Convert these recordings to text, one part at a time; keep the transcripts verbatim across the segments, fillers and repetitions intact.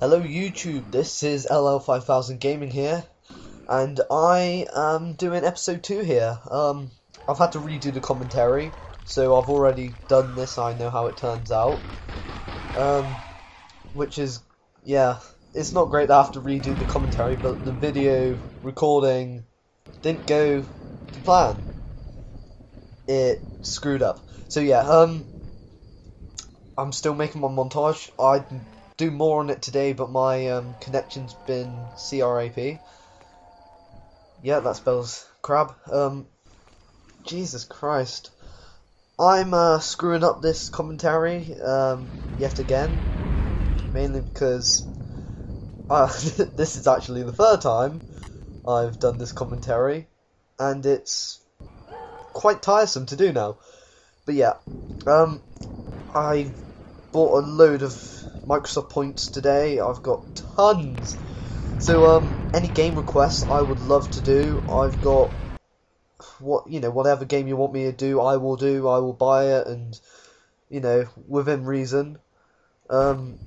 Hello YouTube, this is L L five thousand Gaming here, and I am doing episode two here. Um, I've had to redo the commentary, so I've already done this, I know how it turns out. Um, which is, yeah, it's not great to have to redo the commentary, but the video recording didn't go to plan. It screwed up. So yeah, um, I'm still making my montage. I... do more on it today, but my um, connection's been crap. Yeah, that spells crab. Um, Jesus Christ, I'm uh, screwing up this commentary um, yet again, mainly because uh, this is actually the third time I've done this commentary, and it's quite tiresome to do now. But yeah, um, I bought a load of Microsoft Points today. I've got tons. So um, any game requests I would love to do. I've got what you know, whatever game you want me to do, I will do. I will buy it, and you know, within reason. Um,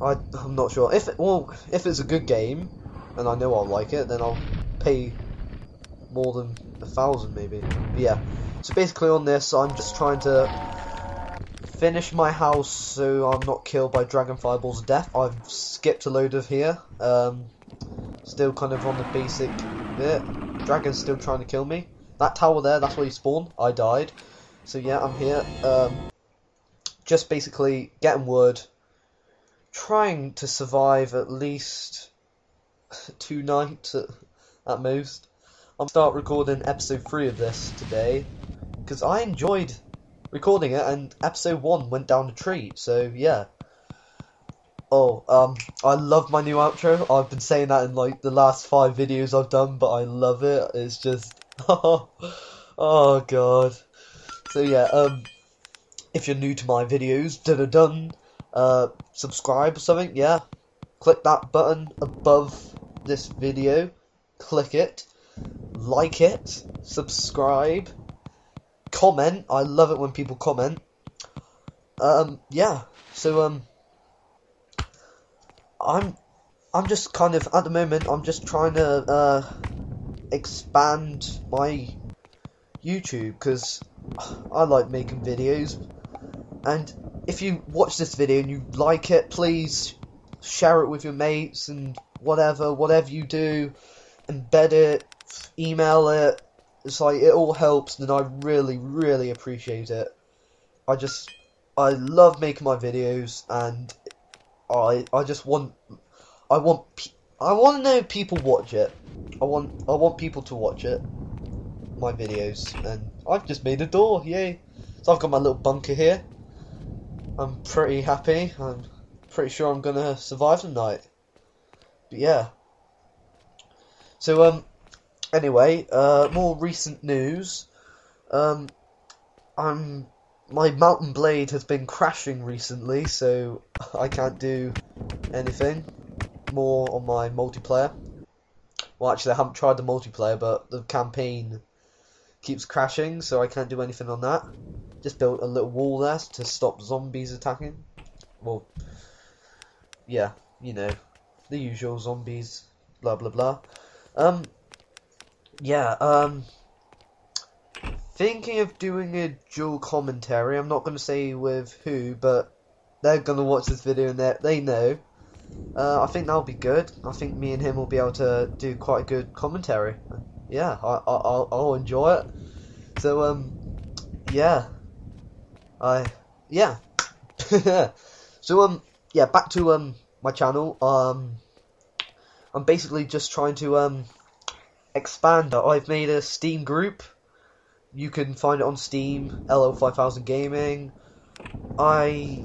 I I'm not sure if it, well if it's a good game, and I know I'll like it, then I'll pay more than a thousand maybe. But yeah. So basically on this, I'm just trying to finish my house so I'm not killed by Dragon Fireball's death. I've skipped a load of here. Um, still kind of on the basic bit. Dragon's still trying to kill me. That tower there, that's where you spawn. I died. So yeah, I'm here. Um, just basically getting wood. Trying to survive at least two nights at, at most. I'll start recording episode three of this today, because I enjoyed recording it, and episode one went down a treat, so yeah. Oh, um, I love my new outro. I've been saying that in like the last five videos I've done, but I love it. It's just, oh, oh god. So yeah, um, if you're new to my videos, dun dun dun, uh, subscribe or something, yeah. Click that button above this video, click it, like it, subscribe, comment. I love it when people comment. Um, yeah. So um, I'm, I'm just kind of at the moment. I'm just trying to uh, expand my YouTube, because I like making videos. And if you watch this video and you like it, please share it with your mates and whatever. Whatever you do, embed it, email it. It's like, it all helps, and I really, really appreciate it. I just, I love making my videos, and I, I just want, I want, I want to know people watch it. I want, I want people to watch it, my videos, and I've just made a door, yay. So I've got my little bunker here. I'm pretty happy. I'm pretty sure I'm going to survive the night. But yeah. So, um, anyway, uh, more recent news. Um, I'm my Mountain Blade has been crashing recently, so I can't do anything more on my multiplayer. Well, actually, I haven't tried the multiplayer, but the campaign keeps crashing, so I can't do anything on that. Just built a little wall there to stop zombies attacking. Well, yeah, you know, the usual zombies, blah blah blah. Um. Yeah, um, thinking of doing a dual commentary. I'm not going to say with who, but they're going to watch this video and they know. Uh, I think that'll be good. I think me and him will be able to do quite a good commentary. Yeah, I, I, I'll, I'll enjoy it. So, um, yeah. I, yeah. So, um, yeah, back to, um, my channel. Um, I'm basically just trying to, um... expander. I've made a Steam group. You can find it on Steam, L L five thousand Gaming. I,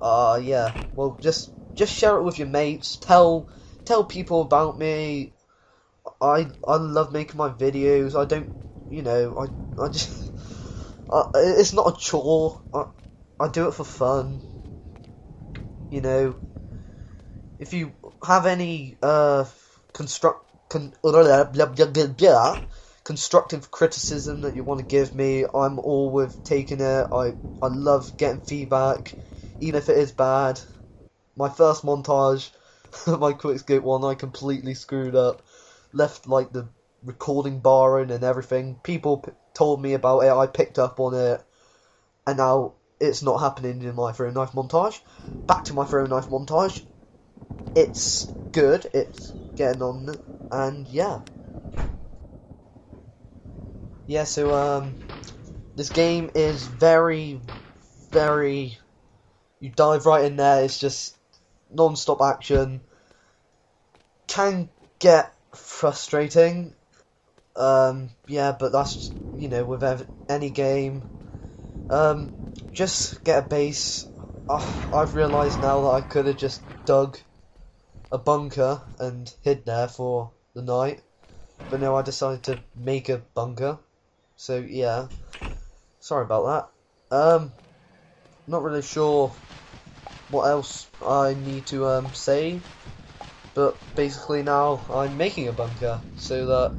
uh, yeah. Well, just just share it with your mates. Tell tell people about me. I I love making my videos. I don't, you know, I I just I, it's not a chore. I I do it for fun. You know, if you have any uh construct. Con blah, blah, blah, blah, blah. constructive criticism that you want to give me, I'm all with taking it. I I love getting feedback, even if it is bad. my first montage, my quickscope one, I completely screwed up. Left like the recording bar in and everything. People p told me about it. I picked up on it, and now it's not happening in my throwing knife montage. Back to my throwing knife montage. It's good. It's getting on, and yeah, yeah. So um, this game is very, very. You dive right in there. It's just non-stop action. Can get frustrating, um, yeah, but that's just, you know, with ev any game. Um, just get a base. Oh, I've realised now that I could have just dug a bunker and hid there for the night, but no, I decided to make a bunker. So yeah, sorry about that. Um, not really sure what else I need to um, say, but basically now I'm making a bunker so that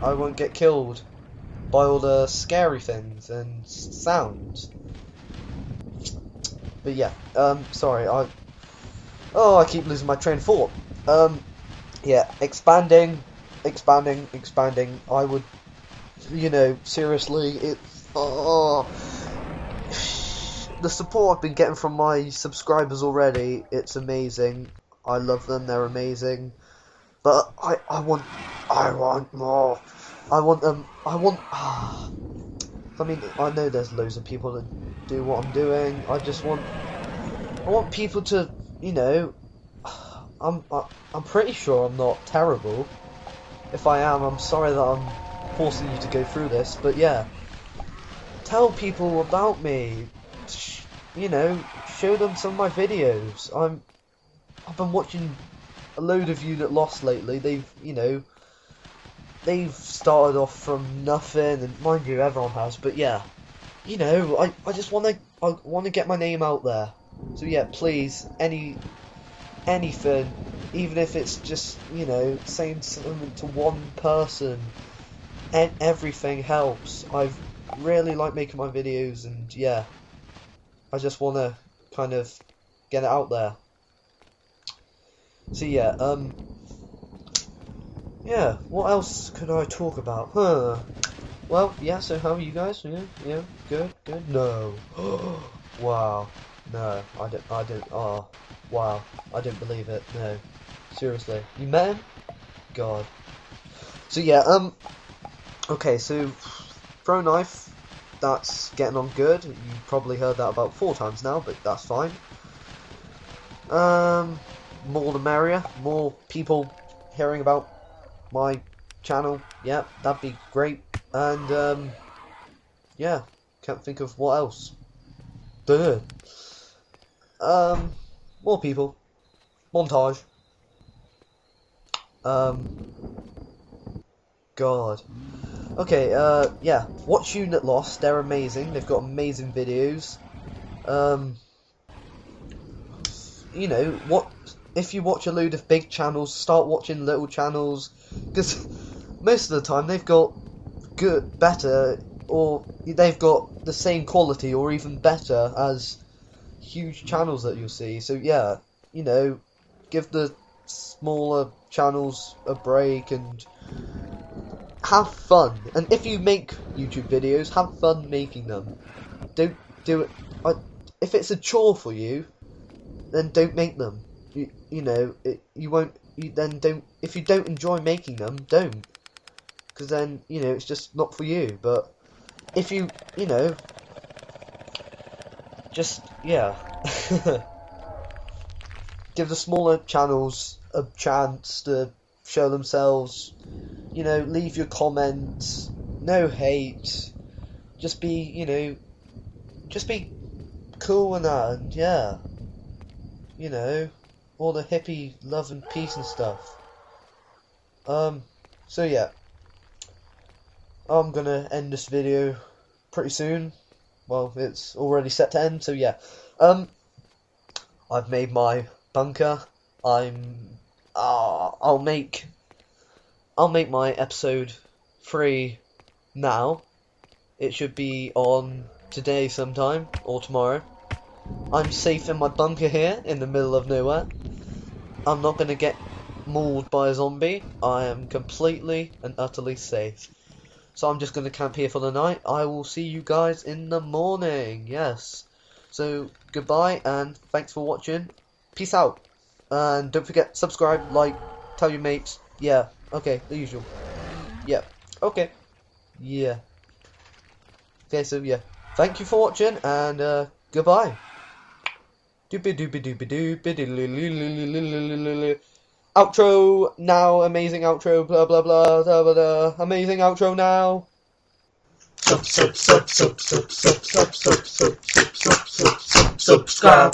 I won't get killed by all the scary things and sounds. But yeah, um, sorry, I, oh, I keep losing my train of thought. Um, yeah, expanding, expanding, expanding, I would, you know, seriously, it's, oh, the support I've been getting from my subscribers already, it's amazing. I love them, they're amazing. But I, I want, I want more. I want them, I want, ah. I mean, I know there's loads of people that do what I'm doing. I just want, I want people to, you know, I'm, I, I'm pretty sure I'm not terrible. If I am, I'm sorry that I'm forcing you to go through this, but yeah. Tell people about me. You know, show them some of my videos. I'm, I've been watching a load of Unit Lost lately. They've, you know, they've started off from nothing, and mind you, everyone has. But yeah, you know, I, I just want to, I want to get my name out there. So yeah, please, any, anything, even if it's just, you know, saying something to one person, and everything helps. I've really like making my videos, and yeah, I just want to kind of get it out there. So yeah, um, yeah, what else could I talk about? Huh. Well, yeah, so how are you guys? Yeah, yeah, good, good. No. Wow. No, I don't, I don't, oh, wow. I don't believe it, no. Seriously. You met him? God. So yeah, um, okay, so, throw knife, that's getting on good. You probably heard that about four times now, but that's fine. Um... More the merrier, more people hearing about my channel, yeah, that'd be great. And um, yeah, can't think of what else. Duh. Um, more people, montage. Um, God. Okay, uh, yeah, watch Unit Lost, they're amazing, they've got amazing videos. Um, you know, what. If you watch a load of big channels, start watching little channels, because most of the time they've got good, better, or they've got the same quality or even better as huge channels that you'll see. So yeah, you know, give the smaller channels a break and have fun. And if you make YouTube videos, have fun making them. Don't do it. I, if it's a chore for you, then don't make them. You, you know, it, you won't, you then don't, if you don't enjoy making them, don't. Because then, you know, it's just not for you. But if you, you know, just, yeah. Give the smaller channels a chance to show themselves. You know, leave your comments. No hate. Just be, you know, just be cool and that, and yeah. You know. All the hippie love and peace and stuff. Um, so yeah. I'm gonna end this video pretty soon. Well, it's already set to end, so yeah. Um, I've made my bunker. I'm, ah, uh, I'll make, I'll make my episode three now. It should be on today sometime, or tomorrow. I'm safe in my bunker here in the middle of nowhere. I'm not gonna get mauled by a zombie. I am completely and utterly safe. So I'm just gonna camp here for the night. I will see you guys in the morning. Yes. So goodbye and thanks for watching. Peace out. And don't forget, subscribe, like, tell your mates. Yeah. Okay. The usual. Yeah. Okay. Yeah. Okay. So yeah. Thank you for watching and uh, goodbye. Doopy doopy doopy doopy. Outro now, amazing outro, blah blah blah, blah blah blah, amazing outro now. Sub sub sub sub sub sub sub sub sub sub sub sub sub subscribe.